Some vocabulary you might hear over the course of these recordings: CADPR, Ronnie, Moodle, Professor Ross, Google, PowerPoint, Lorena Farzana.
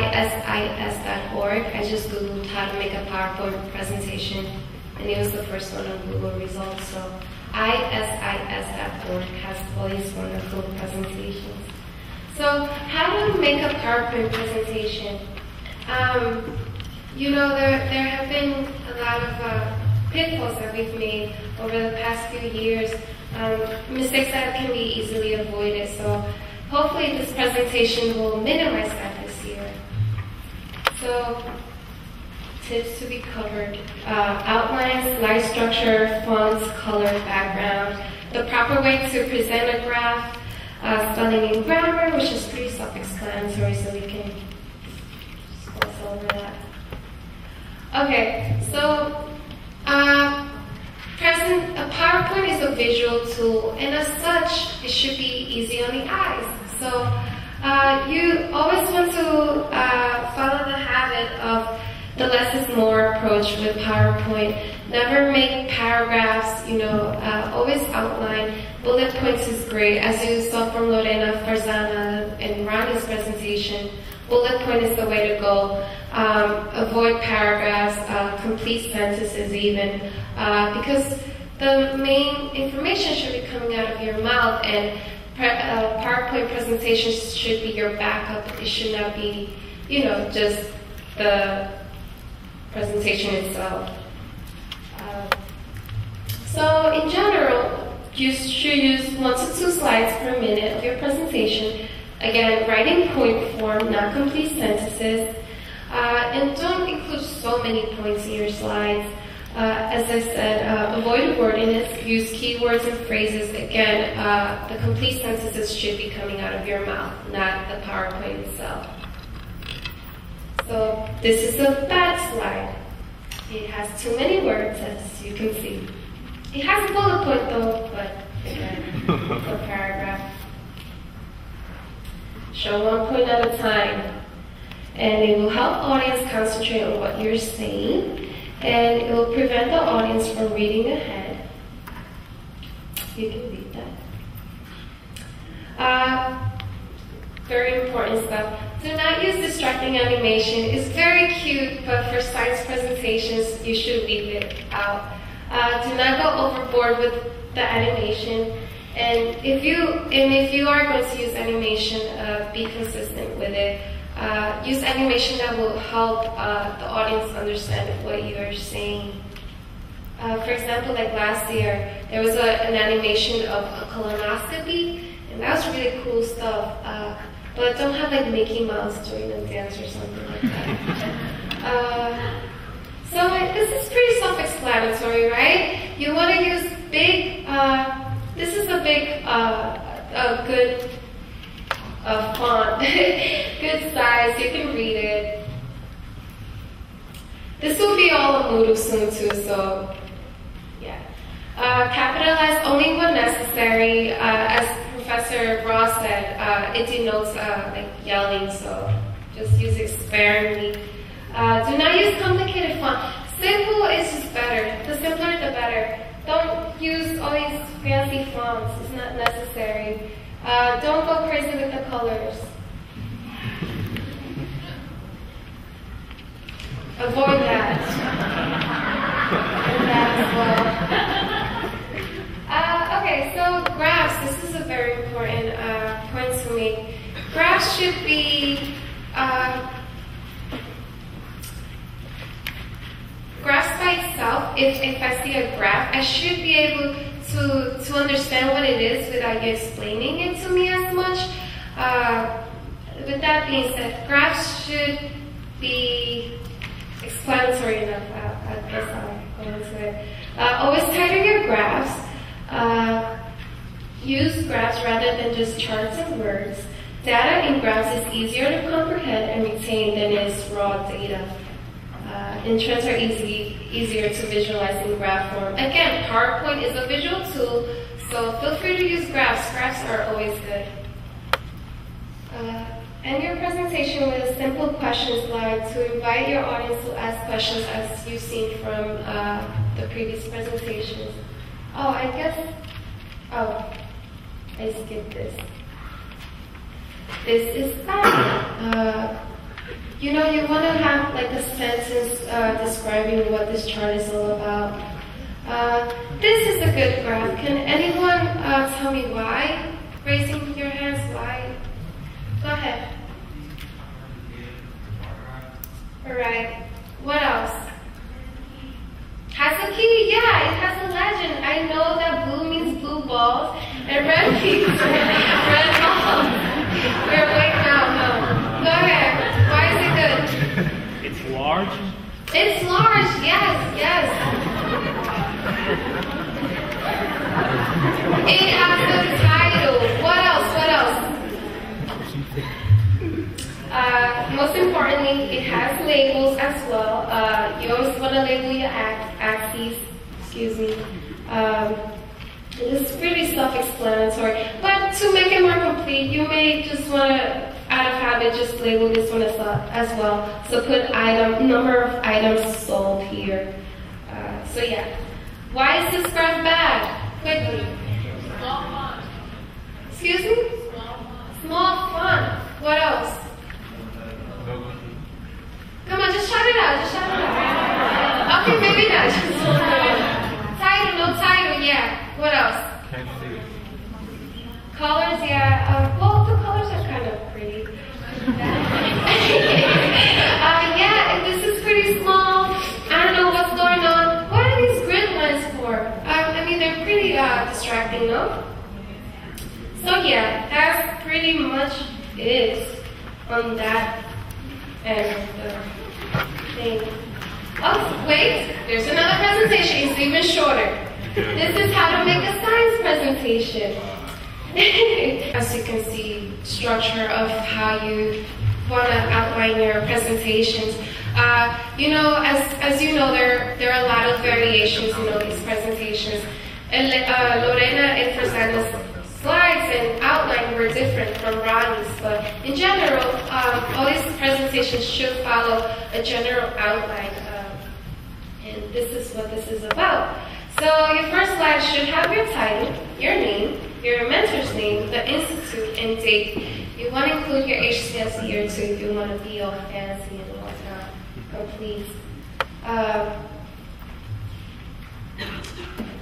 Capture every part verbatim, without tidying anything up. isis dot org. I just Googled how to make a PowerPoint presentation, and it was the first one on Google results. So isis dot org has always wonderful presentations. So how do you make a PowerPoint presentation? Um, you know, there, there have been a lot of uh, pitfalls that we've made over the past few years, um, mistakes that can be easily avoided. So hopefully this presentation will minimize that this year. So tips to be covered, uh, outlines, slide structure, fonts, color, background, the proper way to present a graph, uh, spelling and grammar, which is pretty self-explanatory, so we can gloss over that. Okay, so uh, present, a PowerPoint is a visual tool, and as such, it should be easy on the eyes. So uh, you always want to uh, follow the habit of the less is more approach with PowerPoint. Never make paragraphs, you know, uh, always outline. Bullet points is great. As you saw from Lorena Farzana and Ronnie's presentation, bullet point is the way to go. Um, avoid paragraphs, uh, complete sentences even, uh, because the main information should be coming out of your mouth, and Pre uh, PowerPoint presentations should be your backup. It should not be, you know, just the presentation itself. Uh, so in general, you should use one to two slides per minute of your presentation. Again, writing point form, not complete sentences. Uh, and don't include so many points in your slides. Uh, as I said, uh, avoid wordiness, use keywords and phrases. Again, uh, the complete sentences should be coming out of your mouth, not the PowerPoint itself. So this is a bad slide. It has too many words, as you can see. It has a bullet point though, but again, it's a paragraph. Show one point at a time, and it will help audience concentrate on what you're saying. And it will prevent the audience from reading ahead. You can read that. Uh, very important stuff. Do not use distracting animation. It's very cute, but for science presentations, you should leave it out. Uh, do not go overboard with the animation. And if you and if you are going to use animation, uh, be consistent with it. Uh, use animation that will help uh, the audience understand what you are saying. Uh, for example, like last year, there was a, an animation of a colonoscopy, and that was really cool stuff. Uh, but don't have like Mickey Mouse doing a dance or something like that. uh, so uh, this is pretty self-explanatory, right? You want to use big. Uh, this is a big, uh, a good. A font, good size, you can read it. This will be all on Moodle soon too, so yeah. Uh, capitalize only when necessary. Uh, as Professor Ross said, uh, it denotes uh, like yelling, so just use it sparingly. Uh, do not use complicated font. Simple is just better. The simpler the better. Don't use all these fancy fonts, it's not necessary. Uh, don't go crazy with the colors. Avoid that. And that as well. Uh, okay, so graphs. This is a very important uh, point to make. Graphs should be. Uh, graphs by itself. If if I see a graph, I should be able. To, to understand what it is without you explaining it to me as much. Uh, with that being said, graphs should be explanatory enough. I, I guess I'll go into it. Uh, always title your graphs. Uh, use graphs rather than just charts and words. Data in graphs is easier to comprehend and retain than is raw data. Uh, and trends are easy, easier to visualize in graph form. Again, PowerPoint is a visual tool, so feel free to use graphs. Graphs are always good. Uh, end your presentation with a simple question slide to invite your audience to ask questions as you've seen from uh, the previous presentations. Oh, I guess, oh, I skipped this. This is that. Uh, You know, you want to have like a sentence uh, describing what this chart is all about. Uh, this is a good graph. Can anyone uh, tell me why? Raising your hands, why? Go ahead. All right. What else? Has a key? Yeah, it has a legend. I know that blue means blue balls and red means red balls. We're right now, no. Go ahead. Why is it good? It's large. It's large. Yes, yes. It has a title. What else? What else? Uh, most importantly, it has labels as well. Uh, you always want to label your act, axes. Excuse me. Um, it's pretty self-explanatory. But to make it more complete, you may just want to, out of habit, just label this one as, as well. So put item, number of items sold here. Uh, so yeah. Why is this graph bad? Quickly. Small font. Excuse me? Small font. Small font. What else? Come on, just shout it out, just shout it out. Okay, maybe not. Title, no title, yeah. What else? Can't see it. Colors, yeah. Uh, well, the colors are kind of pretty. uh, yeah, and this is pretty small. I don't know what's going on. What are these grid lines for? Um, I mean, they're pretty uh, distracting, no? So yeah, that's pretty much it on that. And the thing. Oh, wait, there's another presentation. It's even shorter. This is how to make a science presentation. As you can see, structure of how you want to outline your presentations. Uh, you know, as, as you know, there, there are a lot of variations in all these presentations. And uh, Lorena and Farzana's slides and outline were different from Ronnie's, but in general, um, all these presentations should follow a general outline, um, and this is what this is about. So your first slide should have your title, your name, your mentor's name, the institute, and date. You want to include your H C S year too if you want to be all fancy and whatnot. Oh, please. Um,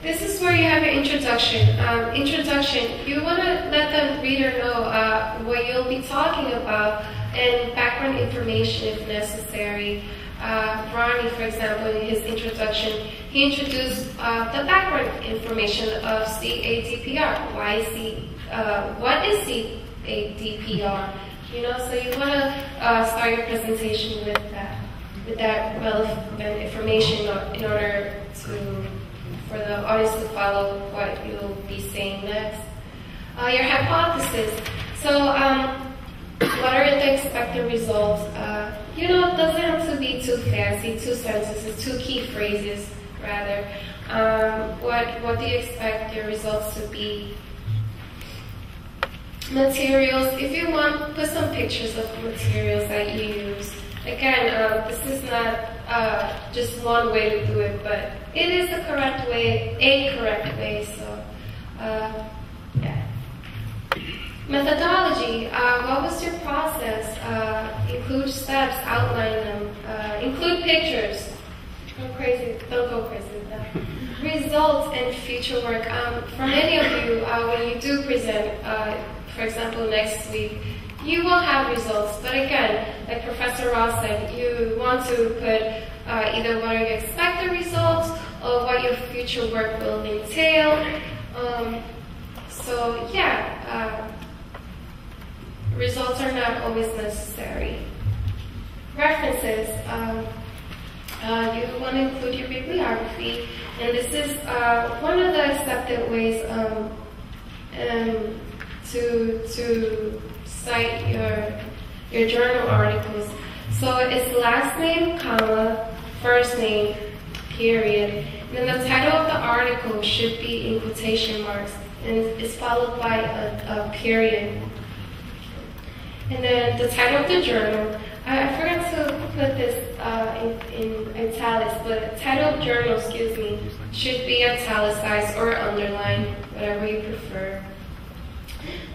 This is where you have your introduction. Um, introduction, you want to let the reader know uh, what you'll be talking about and background information if necessary. Uh, Ronnie, for example, in his introduction, he introduced uh, the background information of C A D P R. Why is C, uh, what is C A D P R? You know, so you want to uh, start your presentation with that, with that relevant information in order to, for the audience to follow what you'll be saying next. Uh, your hypothesis. So, um, what are the expected results? Uh, you know, it doesn't have to be too fancy, two sentences, two key phrases, rather. Um, what, what do you expect your results to be? Materials. If you want, put some pictures of the materials that you use. Again, uh, this is not uh, just one way to do it, but it is the correct way, a correct way, so, uh, yeah. Methodology, uh, what was your process? Uh, include steps, outline them, uh, include pictures. Don't, crazy, don't go crazy with that. Results and future work. Um, for many of you, uh, when you do present, uh, for example, next week, you will have results, but again, like Professor Ross said, you want to put uh, either what are your expected results or what your future work will entail. Um, so yeah, uh, results are not always necessary. References, um, uh, you want to include your bibliography, and this is uh, one of the accepted ways um, um, to to cite your your journal articles. So it's last name, comma, first name, period. And then the title of the article should be in quotation marks, and it's followed by a, a period. And then the title of the journal. I, I forgot to put this uh, in, in italics, but the title of journal, excuse me, should be italicized or underlined, whatever you prefer.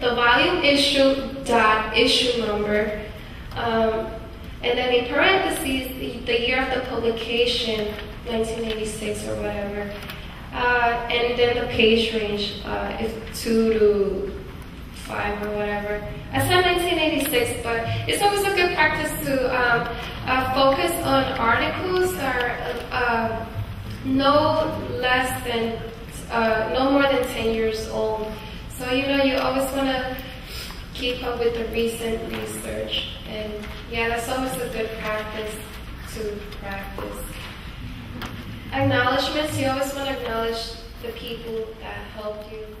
The volume issue dot issue number, um, and then in parentheses, the, the year of the publication, nineteen eighty-six or whatever, uh, and then the page range, uh, if two to five or whatever. I said nineteen eighty-six, but it's always a good practice to um, uh, focus on articles that are uh, no less than, uh, no more than ten years old. So, you know, you always want to keep up with the recent research. And yeah, that's always a good practice to practice. Acknowledgements, you always want to acknowledge the people that helped you.